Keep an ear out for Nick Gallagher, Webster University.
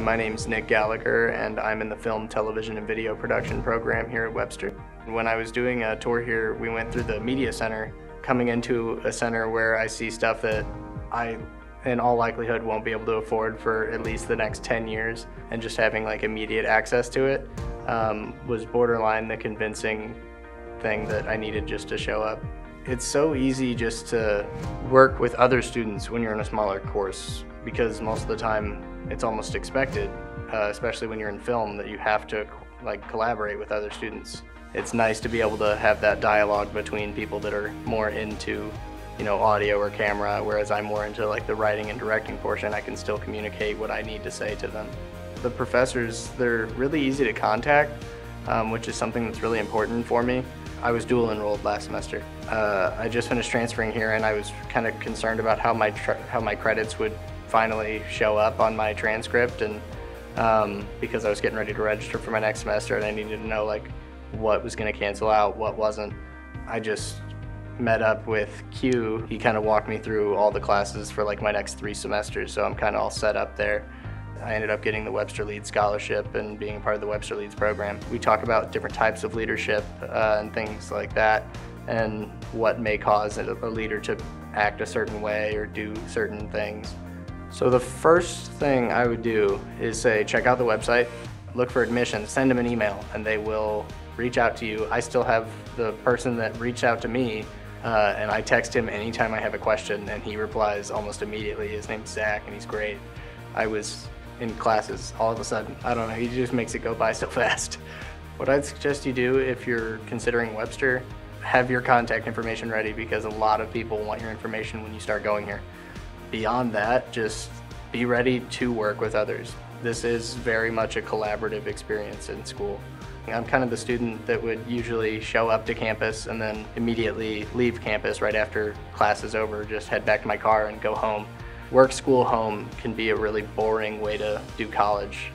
My name's Nick Gallagher, and I'm in the Film, Television, and Video Production program here at Webster. When I was doing a tour here, we went through the Media Center, coming into a center where I see stuff that I, in all likelihood, won't be able to afford for at least the next 10 years, and just having like immediate access to it was borderline the convincing thing that I needed just to show up. It's so easy just to work with other students when you're in a smaller course, because most of the time it's almost expected, especially when you're in film, that you have to collaborate with other students. It's nice to be able to have that dialogue between people that are more into, you know, audio or camera, whereas I'm more into like the writing and directing portion. I can still communicate what I need to say to them. The professors, they're really easy to contact, which is something that's really important for me. I was dual enrolled last semester. I just finished transferring here, and I was kind of concerned about how my credits would finally show up on my transcript, and because I was getting ready to register for my next semester, and I needed to know like what was going to cancel out, what wasn't. I just met up with Q. He kind of walked me through all the classes for like my next 3 semesters, so I'm kind of all set up there. I ended up getting the Webster Leads Scholarship and being a part of the Webster Leads program. We talk about different types of leadership and things like that, and what may cause a leader to act a certain way or do certain things. So the first thing I would do is say, check out the website, look for admissions, send them an email, and they will reach out to you. I still have the person that reached out to me, and I text him anytime I have a question, and he replies almost immediately. His name's Zach, and he's great. I was in classes all of a sudden. I don't know, he just makes it go by so fast. What I'd suggest you do if you're considering Webster, have your contact information ready, because a lot of people want your information when you start going here. Beyond that, just be ready to work with others. This is very much a collaborative experience in school. I'm kind of the student that would usually show up to campus and then immediately leave campus right after class is over, just head back to my car and go home. Work, school, home can be a really boring way to do college.